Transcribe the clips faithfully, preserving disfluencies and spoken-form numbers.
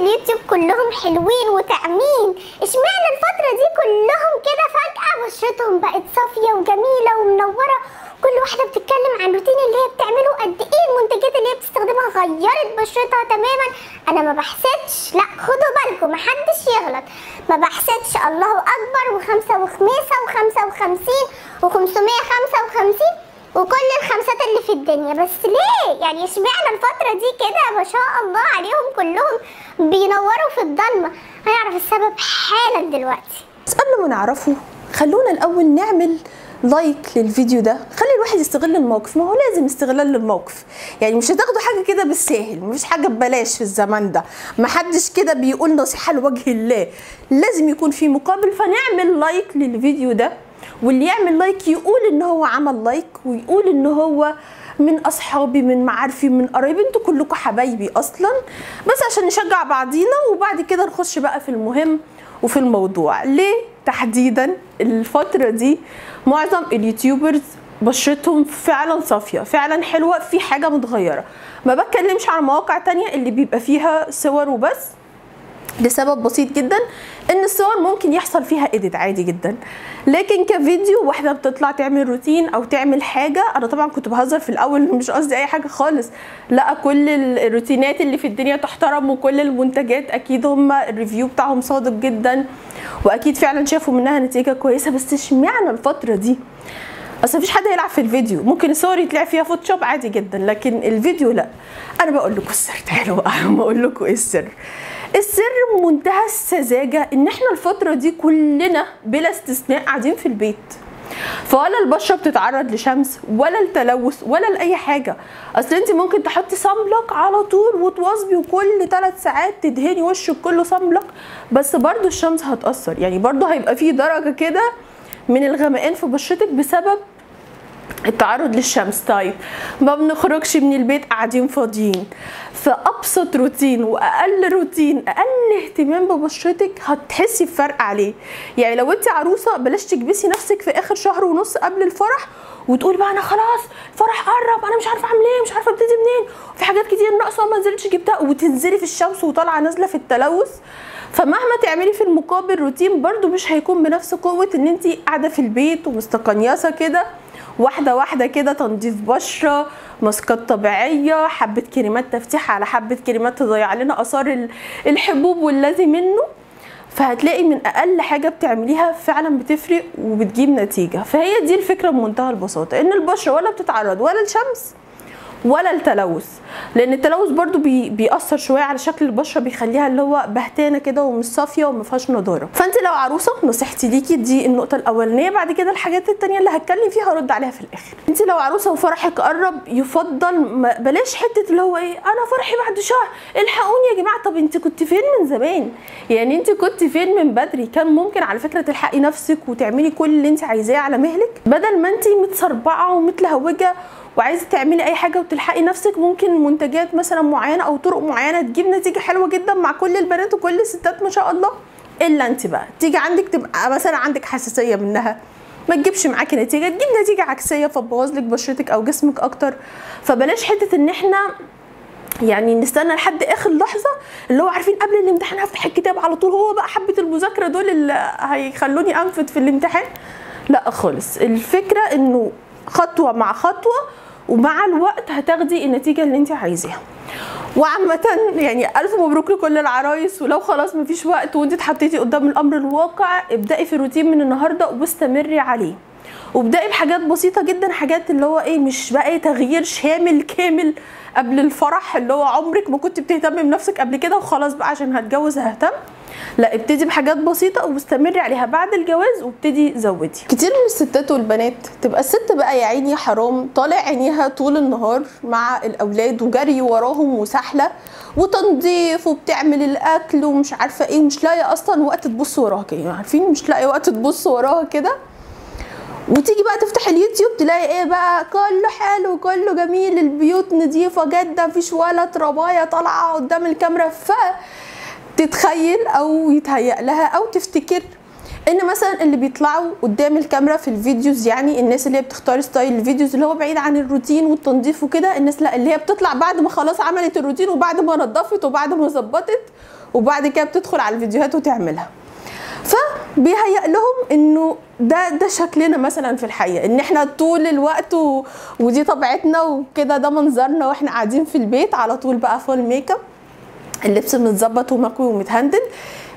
اليوتيوب كلهم حلوين وتعمين، اشمعنى الفترة دي كلهم كده فجأة بشرتهم بقت صافية وجميلة ومنورة؟ كل واحدة بتتكلم عن روتين اللي هي بتعمله، قد ايه المنتجات اللي هي بتستخدمها غيرت بشرتها تماما. انا ما بحسدش، لا خدوا بالكم محدش يغلط، ما بحسدش. الله اكبر، وخمسة وخميسة وخمسة وخمسين وخمسمية خمسة وخمسين وكل الخمسات اللي في الدنيا، بس ليه؟ يعني اشمعنى الفترة دي كده ما شاء الله عليهم كلهم بينوروا في الضلمة؟ هنعرف السبب حالا دلوقتي. بس قبل ما نعرفه خلونا الاول نعمل لايك للفيديو ده، خلي الواحد يستغل الموقف، ما هو لازم استغلال للموقف، يعني مش هتاخدوا حاجه كده بالساهل، مفيش حاجه ببلاش في الزمان ده، ما حدش كده بيقول نصيحه لوجه الله، لازم يكون في مقابل. فنعمل لايك للفيديو ده، واللي يعمل لايك يقول ان هو عمل لايك، ويقول ان هو من اصحابي من معارفي من قرايبي، انتوا كلكم حبايبي اصلا، بس عشان نشجع بعضينا. وبعد كده نخش بقى في المهم وفي الموضوع. ليه تحديدا الفترة دي معظم اليوتيوبرز بشرتهم فعلا صافية فعلا حلوة، في حاجة متغيرة؟ ما بتكلمش على مواقع تانية اللي بيبقى فيها صور وبس، لسبب بسيط جدا ان الصور ممكن يحصل فيها ايديت عادي جدا، لكن كفيديو واحده بتطلع تعمل روتين او تعمل حاجه. انا طبعا كنت بهزر في الاول، مش قصدي اي حاجه خالص، لا كل الروتينات اللي في الدنيا تحترم، وكل المنتجات اكيد هم الريفيو بتاعهم صادق جدا، واكيد فعلا شافوا منها نتيجه كويسه. بس اشمعنى الفتره دي؟ اصل مفيش حد هيلعب في الفيديو، ممكن الصور يتلعب فيها فوتوشوب عادي جدا، لكن الفيديو لا. انا بقول لكم السر، تعالوا بقول لكم ايه السر. السر منتهى السذاجه ان احنا الفتره دي كلنا بلا استثناء قاعدين في البيت، فولا البشره بتتعرض لشمس ولا التلوث ولا لاي حاجه. اصل انت ممكن تحطي صملك على طول وتواظبي وكل ثلاث ساعات تدهني وشك كله صملك، بس برضو الشمس هتاثر، يعني برضو هيبقى في درجه كده من الغمقان في بشرتك بسبب التعرض للشمس. طيب ما بنخرجش من البيت، قاعدين فاضيين، فابسط روتين واقل روتين اقل اهتمام ببشرتك هتحسي بفرق عليه. يعني لو انت عروسه بلاش تكبسي نفسك في اخر شهر ونص قبل الفرح وتقولي بقى انا خلاص الفرح قرب، انا مش عارفه اعمل ايه، مش عارفه ابتدي منين، في حاجات كتير ناقصه وما نزلتش جبتها، وتنزلي في الشمس وطالعه نازله في التلوث. فمهما تعملي في المقابل روتين برده مش هيكون بنفس قوه ان انت قاعده في البيت ومستقنيصه كده. واحدة واحدة كده، تنظيف بشرة، ماسكات طبيعية، حبة كريمات تفتيح على حبة كريمات تضيع لنا آثار الحبوب واللازم منه، فهتلاقي من أقل حاجة بتعمليها فعلا بتفرق وبتجيب نتيجة. فهي دي الفكرة بمنتهى البساطة، إن البشرة ولا بتتعرض ولا الشمس ولا التلوث، لأن التلوث برضو بي بيأثر شوية على شكل البشرة، بيخليها اللي هو بهتانة كده ومش صافية ومفيهاش نضارة. فأنت لو عروسة نصيحتي ليكي دي النقطة الأولانية، بعد كده الحاجات التانية اللي هتكلم فيها هرد عليها في الآخر. أنت لو عروسة وفرحك قرب يفضل بلاش حتة اللي هو إيه أنا فرحي بعد شهر الحقوني يا جماعة. طب أنت كنت فين من زمان؟ يعني أنت كنت فين من بدري؟ كان ممكن على فكرة تلحقي نفسك وتعملي كل اللي أنت عايزاه على مهلك، بدل ما أنت متسربعة ومتلهوجة وعايزه تعملي اي حاجه وتلحقي نفسك. ممكن منتجات مثلا معينه او طرق معينه تجيب نتيجه حلوه جدا مع كل البنات وكل الستات ما شاء الله، الا انت بقى تيجي عندك تبقى مثلا عندك حساسيه منها، ما تجيبش معاكي نتيجه، تجيب نتيجه عكسيه فتبوظ لك بشرتك او جسمك اكتر. فبلاش حته ان احنا يعني نستنى لحد اخر لحظه، اللي هو عارفين قبل الامتحان هفتح الكتاب على طول، هو بقى حبه المذاكره دول اللي هيخلوني انفد في الامتحان. لا خالص، الفكره انه خطوة مع خطوة ومع الوقت هتاخدي النتيجة اللي انت عايزاها. وعامة يعني ألف مبروك لكل العرايس، ولو خلاص مفيش وقت وانت اتحطيتي قدام الأمر الواقع، ابدأي في الروتين من النهاردة واستمري عليه، وابدأي بحاجات بسيطة جدا، حاجات اللي هو ايه مش بقى تغيير شامل كامل قبل الفرح اللي هو عمرك ما كنت بتهتمي بنفسك قبل كده وخلاص بقى عشان هتجوز ههتم. لا، ابتدي بحاجات بسيطه واستمري عليها بعد الجواز وابتدي زودي. كتير من الستات والبنات تبقى الست بقى يا عيني حرام طالع عينيها طول النهار مع الاولاد وجري وراهم وسحله وتنظيف وبتعمل الاكل ومش عارفه ايه، ومش لاقيه اصلا وقت تبص وراها كده، عارفين مش لاقيه وقت تبص وراها كده. وتيجي بقى تفتح اليوتيوب تلاقي ايه بقى؟ كله حلو كله جميل، البيوت نظيفه جدا، مفيش ولا ترابايه طالعه قدام الكاميرا. ف تتخيل او يتهيأ لها او تفتكر ان مثلا اللي بيطلعوا قدام الكاميرا في الفيديوز، يعني الناس اللي هي بتختار ستايل الفيديوز اللي هو بعيد عن الروتين والتنظيف وكده، الناس لا اللي هي بتطلع بعد ما خلاص عملت الروتين وبعد ما نظفت وبعد ما ظبطت وبعد كده بتدخل على الفيديوهات وتعملها. فبيهيأ لهم انه ده ده شكلنا مثلا في الحقيقه، ان احنا طول الوقت و... ودي طبيعتنا وكده، ده منظرنا واحنا قاعدين في البيت على طول، بقى فول ميك اب، اللبس متظبط ومكوي ومتهندل،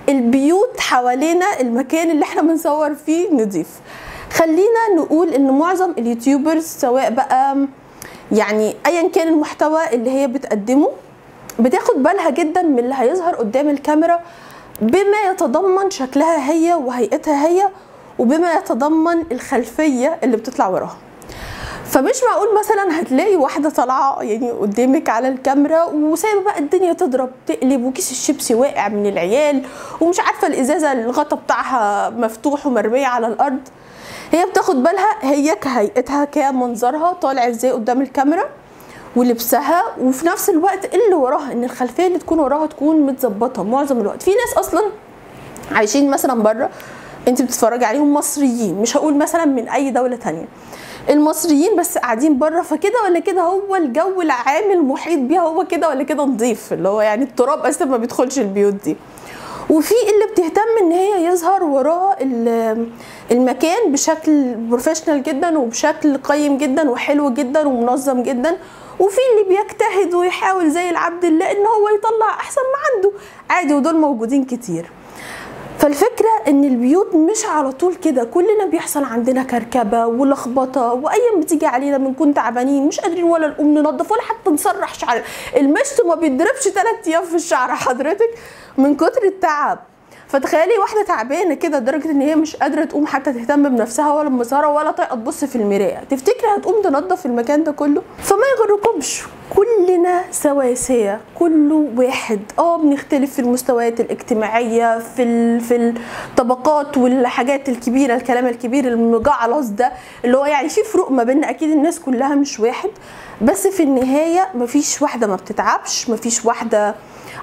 البيوت حوالينا، المكان اللي احنا بنصور فيه نضيف. خلينا نقول ان معظم اليوتيوبرز سواء بقى يعني ايا كان المحتوى اللي هي بتقدمه بتاخد بالها جدا من اللي هيظهر قدام الكاميرا بما يتضمن شكلها هي وهيئتها هي، وبما يتضمن الخلفيه اللي بتطلع وراها. فمش معقول مثلا هتلاقي واحده طالعه يعني قدامك على الكاميرا وسايبه بقى الدنيا تضرب تقلب وكيس الشيبسي واقع من العيال ومش عارفه الازازه الغطا بتاعها مفتوح ومرميه على الارض. هي بتاخد بالها هي كهيئتها كمنظرها طالعه ازاي قدام الكاميرا ولبسها، وفي نفس الوقت اللي وراها ان الخلفيه اللي تكون وراها تكون متظبطه معظم الوقت. في ناس اصلا عايشين مثلا بره انت بتتفرجي عليهم، مصريين، مش هقول مثلا من اي دوله ثانيه، المصريين بس قاعدين بره، فكده ولا كده هو الجو العام المحيط بيها هو كده ولا كده نظيف، اللي هو يعني التراب اصلا ما بيدخلش البيوت دي. وفي اللي بتهتم ان هي يظهر وراها المكان بشكل بروفيشنال جدا وبشكل قيم جدا وحلو جدا ومنظم جدا، وفي اللي بيجتهد ويحاول زي العبد الله ان هو يطلع احسن ما عنده عادي، ودول موجودين كتير. فالفكرة ان البيوت مش على طول كده، كلنا بيحصل عندنا كركبة ولخبطة، وايام بتيجي علينا بنكون تعبانين مش قادرين ولا نقوم ننضف ولا حتى نسرح شعر، المشط ما بيتضربش ثلاث ايام في الشعر حضرتك من كتر التعب. فتخيلي واحدة تعبانة كده لدرجة ان هي مش قادرة تقوم حتى تهتم بنفسها ولا بمظهرها ولا طايقة تبص في المراية، تفتكري هتقوم تنظف المكان ده كله؟ فما يغركمش، كلنا سواسية، كله واحد، اه بنختلف في المستويات الاجتماعية، في ال... في الطبقات والحاجات الكبيرة، الكلام الكبير المجعلص ده اللي هو يعني في فروق ما بيننا، اكيد الناس كلها مش واحد، بس في النهاية مفيش واحدة ما بتتعبش، مفيش واحدة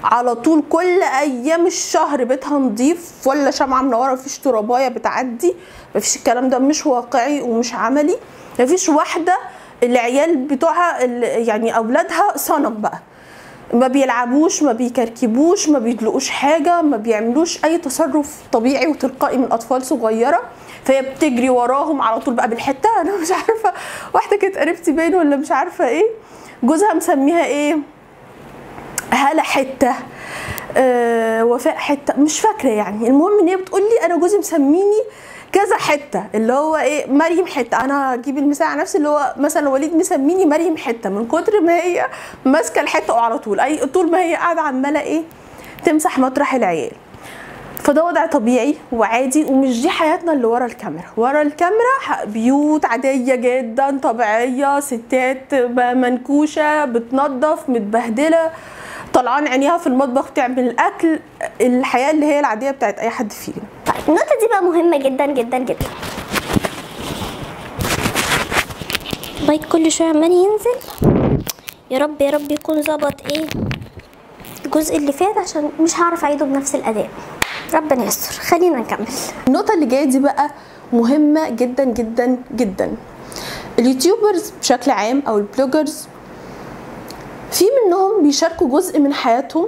على طول كل ايام الشهر بيتها نضيف ولا شمعه منوره مفيش ترابايه بتعدي، مفيش الكلام ده، مش واقعي ومش عملي. مفيش واحده العيال بتوعها يعني اولادها صنم بقى، ما بيلعبوش ما بيكركبوش ما بيدلقوش حاجه ما بيعملوش اي تصرف طبيعي وتلقائي من اطفال صغيره، فهي بتجري وراهم على طول بقى بالحته. انا مش عارفه واحده كانت قريبتي باين ولا مش عارفه ايه، جوزها مسميها ايه، هلا حته، أه وفاء حته، مش فاكره يعني. المهم ان هي بتقول لي انا جوزي مسميني كذا حته، اللي هو ايه، مريم حته، انا هجيب المثال على نفسي، اللي هو مثلا وليد مسميني مريم حته من كتر ما هي ماسكه الحته وعلى طول اي طول ما هي قاعده عماله ايه تمسح مطرح العيال. فده وضع طبيعي وعادي ومش دي حياتنا اللي ورا الكاميرا. ورا الكاميرا بيوت عادية جدا طبيعية، ستات منكوشة بتنظف متبهدلة طلعان عينيها في المطبخ بتعمل الاكل، الحياة اللي هي العادية بتاعت اي حد فينا. طيب النقطة دي بقى مهمة جدا جدا جدا، اللايت كل شوية عمال ينزل، يا رب يا رب يكون ظبط ايه الجزء اللي فات عشان مش هعرف اعيده بنفس الاداء، ربنا يستر. خلينا نكمل النقطة اللي جاية دي بقى مهمة جدا جدا جدا. اليوتيوبرز بشكل عام او البلوجرز في منهم بيشاركوا جزء من حياتهم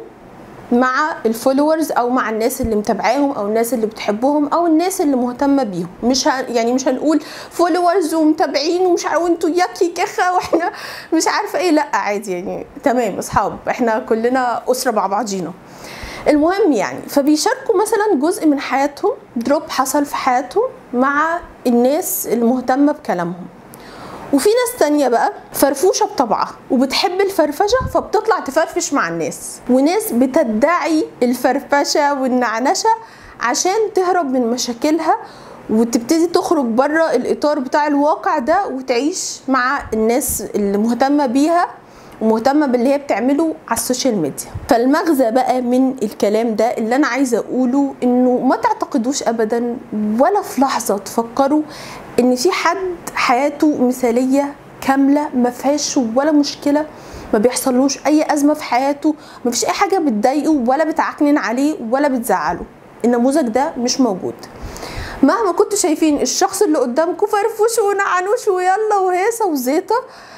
مع الفولورز او مع الناس اللي متابعاهم او الناس اللي بتحبهم او الناس اللي مهتمه بيهم، مش يعني مش هنقول فولورز ومتابعين ومش عارفه انتوا ياكي كخه واحنا مش عارفه ايه، لا عادي يعني تمام اصحاب، احنا كلنا اسره مع بعضينا. المهم يعني فبيشاركوا مثلا جزء من حياتهم، دروب حصل في حياتهم مع الناس المهتمه بكلامهم. وفي ناس تانية بقى فرفوشة بطبعها وبتحب الفرفشة فبتطلع تفرفش مع الناس، وناس بتدعي الفرفشة والنعنشة عشان تهرب من مشاكلها وتبتدي تخرج بره الإطار بتاع الواقع ده وتعيش مع الناس اللي مهتمة بيها ومهتمة باللي هي بتعمله على السوشيال ميديا. فالمغزى بقى من الكلام ده اللي انا عايزة اقوله انه ما تعتقدوش ابدا ولا في لحظة تفكروا ان في حد حياته مثالية كاملة ما فيهاش ولا مشكلة، ما بيحصلوش اي ازمة في حياته، ما فيش اي حاجة بتضايقه ولا بتعكنن عليه ولا بتزعله. النموذج ده مش موجود. مهما كنتوا شايفين الشخص اللي قدامكم فرفوش ونعنوش ويلا وهيصه وزيطه،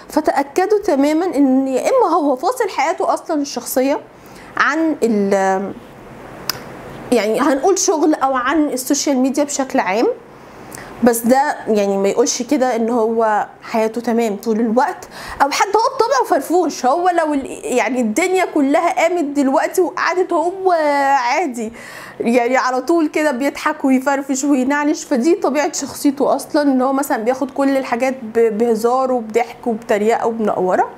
فتاكدوا تماما ان يا اما هو فاصل حياته اصلا الشخصيه عن ال يعني هنقول شغل او عن السوشيال ميديا بشكل عام، بس ده يعني ما يقولش كده ان هو حياته تمام طول الوقت، او حد هو بطبعه فرفوش. هو لو يعني الدنيا كلها قامت دلوقتي وقعدت هو عادي يعني على طول كده بيضحك ويفرفش وينعنش، فدي طبيعه شخصيته اصلا، ان هو مثلا بياخد كل الحاجات بهزار وبضحك وبتريقه وبنقوره.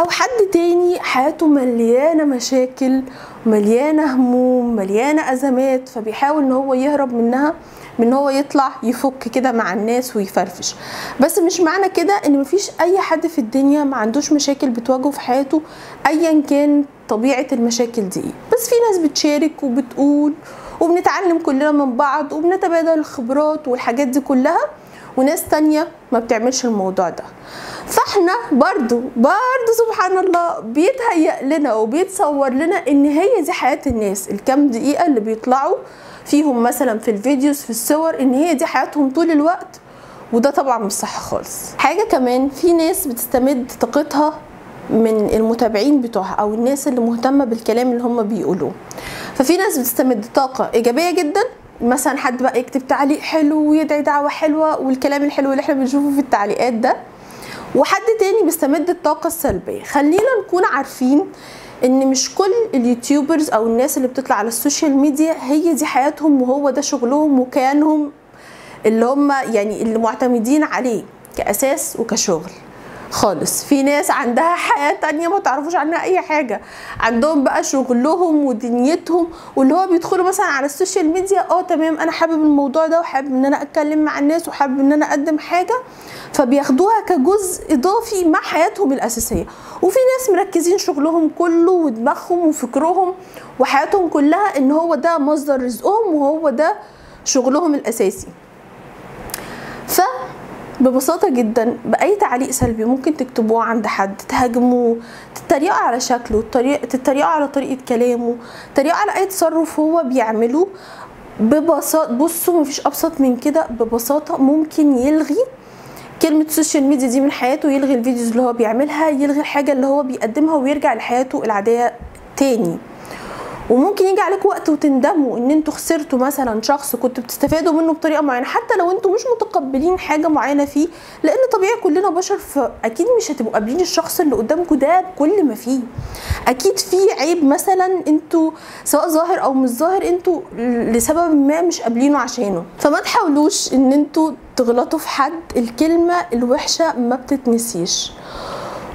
او حد تاني حياته مليانه مشاكل، مليانه هموم، مليانه ازمات، فبيحاول ان هو يهرب منها من هو يطلع يفك كده مع الناس ويفرفش. بس مش معنى كده ان مفيش اي حد في الدنيا ما عندوش مشاكل بتواجهه في حياته ايا كان طبيعه المشاكل دي. بس في ناس بتشارك وبتقول وبنتعلم كلنا من بعض وبنتبادل الخبرات والحاجات دي كلها، وناس تانية ما بتعملش الموضوع ده. فاحنا برضو برضو سبحان الله بيتهيأ لنا وبيتصور لنا ان هي دي حياة الناس، الكام دقيقة اللي بيطلعوا فيهم مثلا في الفيديوز في الصور ان هي دي حياتهم طول الوقت، وده طبعا مش صح خالص. حاجة كمان، في ناس بتستمد طاقتها من المتابعين بتوعها او الناس اللي مهتمة بالكلام اللي هم بيقولوه. ففي ناس بتستمد طاقة ايجابية جدا، مثلا حد بقى يكتب تعليق حلو ويدعي دعوه حلوه والكلام الحلو اللي احنا بنشوفه في التعليقات ده، وحد تاني بيستمد الطاقه السلبيه. خلينا نكون عارفين ان مش كل اليوتيوبرز او الناس اللي بتطلع على السوشيال ميديا هي دي حياتهم وهو ده شغلهم وكيانهم اللي هم يعني اللي معتمدين عليه كاساس وكشغل خالص. في ناس عندها حياة تانية ما تعرفوش عنها اي حاجة، عندهم بقى شغلهم ودنيتهم، واللي هو بيدخلوا مثلا على السوشيال ميديا اه تمام انا حابب الموضوع ده وحابب ان انا اتكلم مع الناس وحابب ان انا اقدم حاجة، فبياخدوها كجزء اضافي مع حياتهم الاساسية. وفي ناس مركزين شغلهم كله ودماغهم وفكرهم وحياتهم كلها ان هو ده مصدر رزقهم وهو ده شغلهم الاساسي. ف ببساطة جدا بأي تعليق سلبي ممكن تكتبوه عند حد، تهاجموه، تتريقوا على شكله، تتريقوا على طريقة كلامه، تتريقوا على أي تصرف هو بيعمله، ببساطة بصوا مفيش أبسط من كده، ببساطة ممكن يلغي كلمة السوشيال ميديا دي من حياته، يلغي الفيديوز اللي هو بيعملها، يلغي الحاجة اللي هو بيقدمها ويرجع لحياته العادية تاني. وممكن يجي عليكم وقت وتندموا ان انتوا خسرتوا مثلا شخص كنتوا بتستفادوا منه بطريقه معينه، حتى لو انتوا مش متقبلين حاجه معينه فيه، لان طبيعي كلنا بشر، فاكيد مش هتبقوا قابلين الشخص اللي قدامكم ده بكل ما فيه. اكيد في عيب مثلا انتوا سواء ظاهر او مش ظاهر انتوا لسبب ما مش قابلينه عشانه، فما تحاولوش ان انتوا تغلطوا في حد. الكلمه الوحشه ما بتتنسيش،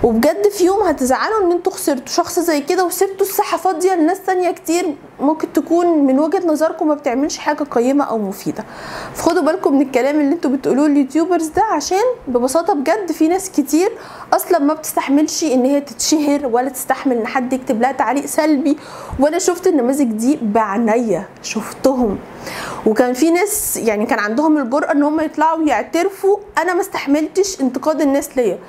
وبجد في يوم هتزعلوا ان انتوا خسرتوا شخص زي كده وسبتوا الساحه فاضيه لناس تانيه كتير ممكن تكون من وجهه نظركم ما بتعملش حاجه قيمه او مفيده. فخدوا بالكم من الكلام اللي انتوا بتقولوه اليوتيوبرز ده، عشان ببساطه بجد في ناس كتير اصلا ما بتستحملش ان هي تتشهر ولا تستحمل ان حد يكتب لها تعليق سلبي. وانا شفت النماذج دي بعناية، شفتهم، وكان في ناس يعني كان عندهم الجرأه ان هم يطلعوا يعترفوا انا ما استحملتش انتقاد الناس ليا،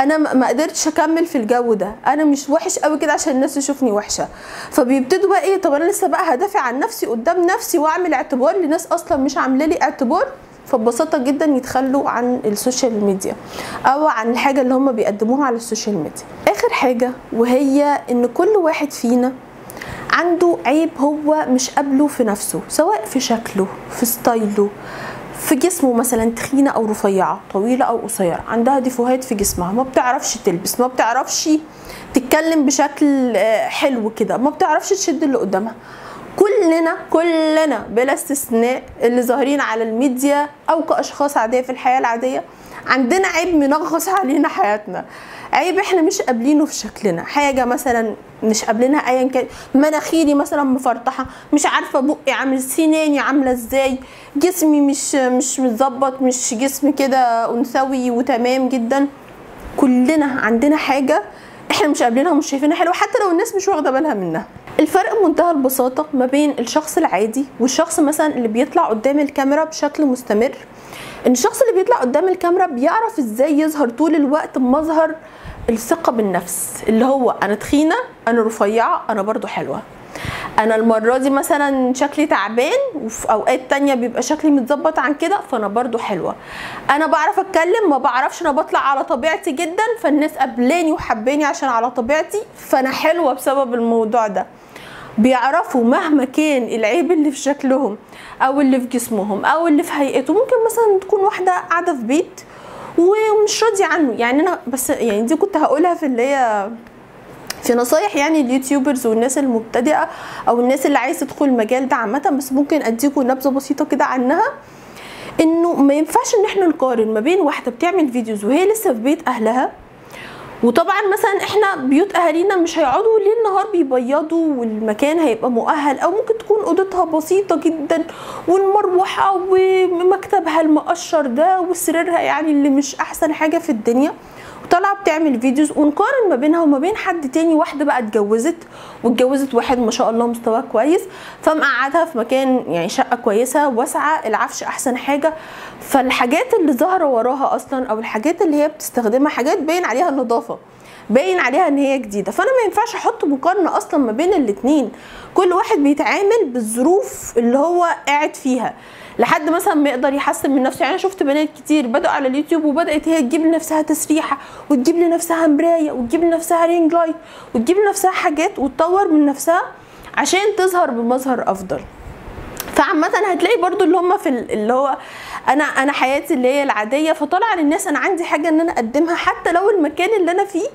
انا ما قدرتش اكمل في الجو ده، انا مش وحش قوي كده عشان الناس تشوفني وحشه. فبيبتدوا بقى ايه، طب انا لسه بقى هدافع عن نفسي قدام نفسي واعمل اعتبار لناس اصلا مش عامله لي اعتبار. فببساطه جدا يتخلوا عن السوشيال ميديا او عن الحاجه اللي هم بيقدموها على السوشيال ميديا. اخر حاجه، وهي ان كل واحد فينا عنده عيب هو مش قابله في نفسه، سواء في شكله، في ستايله، في جسمه، مثلا تخينه او رفيعه، طويله او قصيره، عندها ديفوهات في جسمها، ما بتعرفش تلبس، ما بتعرفش تتكلم بشكل حلو كده، ما بتعرفش تشد اللي قدامها. كلنا كلنا بلا استثناء اللي ظاهرين على الميديا او كاشخاص عاديه في الحياه العاديه عندنا عيب منغص علينا حياتنا، عيب احنا مش قابلينه في شكلنا، حاجه مثلا مش قابلينها ايا كان، مناخيري مثلا مفرطحه، مش عارفه بقي عامل، سناني عامله ازاي، جسمي مش مش متظبط، مش جسم كده انثوي وتمام جدا. كلنا عندنا حاجه احنا مش قابلينها ومش شايفينها حلوه حتى لو الناس مش واخده بالها منها. الفرق منتهى البساطه ما بين الشخص العادي والشخص مثلا اللي بيطلع قدام الكاميرا بشكل مستمر، ان الشخص اللي بيطلع قدام الكاميرا بيعرف ازاي يظهر طول الوقت بمظهر الثقه بالنفس، اللي هو انا تخينه، انا رفيعه، انا برضو حلوه. انا المره دي مثلا شكلي تعبان وفي اوقات تانية بيبقى شكلي متظبط عن كده، فانا برضو حلوه. انا بعرف اتكلم ما بعرفش، انا بطلع على طبيعتي جدا، فالناس قبلاني وحباني عشان على طبيعتي، فانا حلوه بسبب الموضوع ده. بيعرفوا مهما كان العيب اللي في شكلهم او اللي في جسمهم او اللي في هيئته. ممكن مثلا تكون واحده قاعده في بيت ومش راضيه عنه، يعني انا بس يعني دي كنت هقولها في اللي هي في نصايح يعني اليوتيوبرز والناس المبتدئه او الناس اللي عايزه تدخل المجال ده عامه، بس ممكن اديكم نبذه بسيطه كده عنها. انه ما ينفعش ان احنا نقارن ما بين واحده بتعمل فيديوز وهي لسه في بيت اهلها، وطبعا مثلا احنا بيوت اهالينا مش هيقعدوا ليل نهار بيبيضوا والمكان هيبقى مؤهل، او ممكن تكون اوضتها بسيطه جدا والمروحه ومكتبها المقشر ده وسريرها يعني اللي مش احسن حاجه في الدنيا، وطالعه بتعمل فيديوز، ونقارن ما بينها وما بين حد تاني، واحده بقى اتجوزت واتجوزت واحد ما شاء الله مستواه كويس، فمقعدها في مكان يعني شقه كويسه واسعه، العفش احسن حاجه، فالحاجات اللي ظاهره وراها اصلا او الحاجات اللي هي بتستخدمها حاجات باين عليها النظافه، باين عليها ان هي جديده. فانا ما ينفعش احط مقارنه اصلا ما بين الاثنين، كل واحد بيتعامل بالظروف اللي هو قاعد فيها لحد مثلا ما يقدر يحسن من نفسه. يعني انا شفت بنات كتير بدأوا على اليوتيوب وبدأت هي تجيب لنفسها تسريحه وتجيب لنفسها مرايه وتجيب لنفسها رينج لايت وتجيب لنفسها حاجات وتطور من نفسها عشان تظهر بمظهر افضل. فعامه هتلاقي برضو اللي هم في اللي هو انا انا حياتي اللي هي العاديه، فطالعه للناس انا عندي حاجه ان انا اقدمها حتى لو المكان اللي انا فيه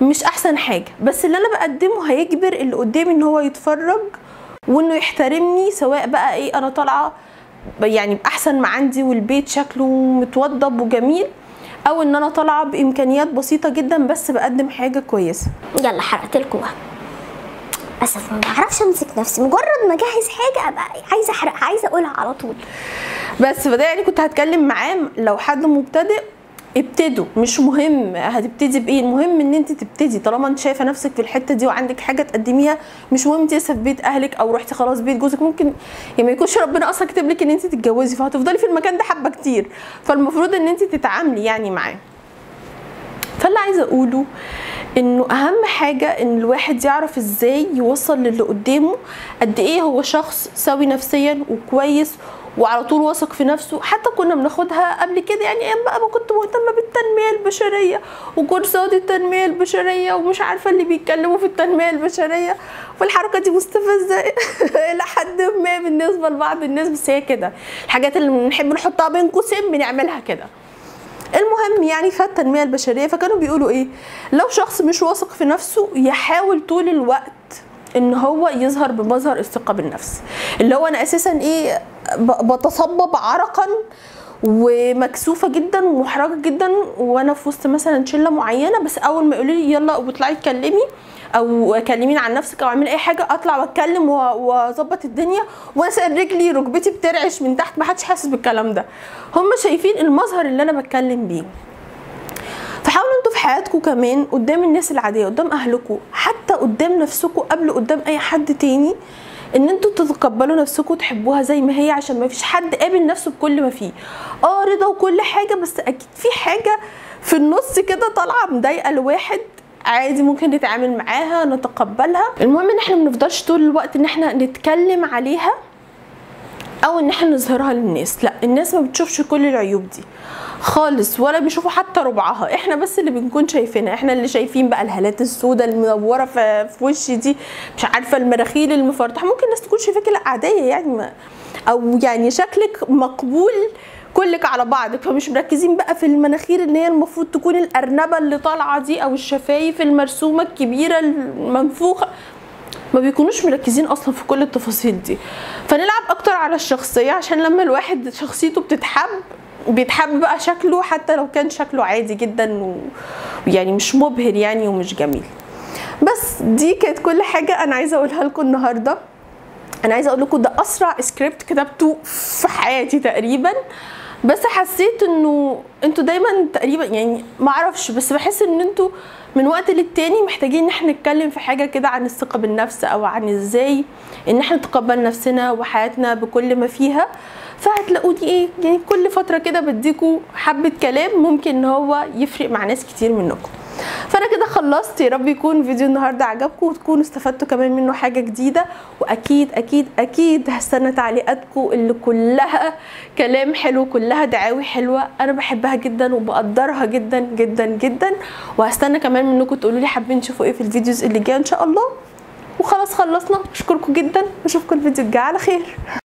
مش احسن حاجه، بس اللي انا بقدمه هيجبر اللي قدامي ان هو يتفرج وانه يحترمني، سواء بقى ايه انا طالعه يعني باحسن ما عندي والبيت شكله متوضب وجميل، او ان انا طالعه بامكانيات بسيطه جدا بس بقدم حاجه كويسه. يلا حرقت لكم بقى، اسف ما بعرفش امسك نفسي، مجرد ما اجهز حاجه ابقى عايزه احرقها، عايزه اقولها على طول. بس فده يعني كنت هتكلم معاه لو حد مبتدئ، ابتدوا، مش مهم هتبتدي بايه، المهم ان انت تبتدي. طالما انت شايفه نفسك في الحته دي وعندك حاجه تقدميها، مش مهم انت لسه في بيت اهلك او رحتي خلاص بيت جوزك، ممكن يعني ما يكونش ربنا اصلا كاتب لك ان انت تتجوزي، فهتفضلي في المكان ده حبه كتير، فالمفروض ان انت تتعاملي يعني معاه. فاللي عايزه اقوله انه اهم حاجه ان الواحد يعرف ازاي يوصل للي قدامه قد ايه هو شخص سوي نفسيا وكويس وعلى طول واثق في نفسه. حتى كنا بناخدها قبل كده يعني ايام بقى ما كنت مهتمه بالتنميه البشريه وكورسات التنميه البشريه ومش عارفه اللي بيتكلموا في التنميه البشريه، والحركه دي مستفزه الى حد ما بالنسبه لبعض الناس، بس هي كده الحاجات اللي بنحب نحطها بين قوسين بنعملها كده. المهم يعني في التنميه البشريه فكانوا بيقولوا ايه، لو شخص مش واثق في نفسه يحاول طول الوقت ان هو يظهر بمظهر الثقه بالنفس، اللي هو انا اساسا ايه بتصبب عرقا ومكسوفه جدا ومحرجه جدا وانا في وسط مثلا شله معينه، بس اول ما يقولوا لي يلا واطلعي اتكلمي او كلمين عن نفسك او اعملي اي حاجه، اطلع واتكلم واظبط الدنيا واسيب رجلي ركبتي بترعش من تحت، ما حدش حاسس بالكلام ده، هم شايفين المظهر اللي انا بتكلم بيه. فحاولوا انتوا في حياتكم كمان قدام الناس العاديه، قدام اهلكم، حتى قدام نفسكم قبل قدام اي حد تاني، ان انتوا تتقبلوا نفسكم وتحبوها زي ما هي، عشان ما فيش حد قابل نفسه بكل ما فيه. اه رضا وكل حاجه، بس اكيد في حاجه في النص كده طالعه مضايقه الواحد، عادي ممكن نتعامل معاها نتقبلها. المهم ان احنا ما نفضلش طول الوقت ان احنا نتكلم عليها او ان احنا نظهرها للناس، لا، الناس ما بتشوفش كل العيوب دي خالص ولا بيشوفوا حتى ربعها، احنا بس اللي بنكون شايفينها، احنا اللي شايفين بقى الهالات السوداء المنوره في وشي دي، مش عارفه المراخيل المفرطحه، ممكن الناس تكون شايفاك عاديه يعني، او يعني شكلك مقبول كلك على بعضك، فمش مركزين بقى في المناخير اللي هي المفروض تكون الارنبه اللي طالعه دي، او الشفايف المرسومه الكبيره المنفوخه، ما بيكونوش مركزين اصلا في كل التفاصيل دي. فنلعب اكتر على الشخصيه، عشان لما الواحد شخصيته بتتحب بيتحب بقى شكله، حتى لو كان شكله عادي جدا ويعني مش مبهر يعني ومش جميل. بس دي كانت كل حاجه انا عايزه اقولها لكم النهارده. انا عايزه اقول لكم ده اسرع سكريبت كتبته في حياتي تقريبا، بس حسيت انه انتوا دايما تقريبا يعني ما اعرفش، بس بحس ان انتوا من وقت للتاني محتاجين ان احنا نتكلم في حاجه كده عن الثقه بالنفس، او عن ازاي ان احنا نتقبل نفسنا وحياتنا بكل ما فيها. فهتلاقوني ايه يعني كل فتره كده بديكوا حبه كلام ممكن ان هو يفرق مع ناس كتير منكم. فانا كده خلصت. يا رب يكون فيديو النهارده عجبكم وتكونوا استفدتوا كمان منه حاجه جديده، واكيد اكيد اكيد هستنى تعليقاتكم اللي كلها كلام حلو، كلها دعاوي حلوه انا بحبها جدا وبقدرها جدا جدا جدا. وهستنى كمان منكم تقولوا لي حابين تشوفوا ايه في الفيديوز اللي جايه ان شاء الله. وخلاص خلصنا، اشكركم جدا واشوفكم الفيديو الجاي على خير.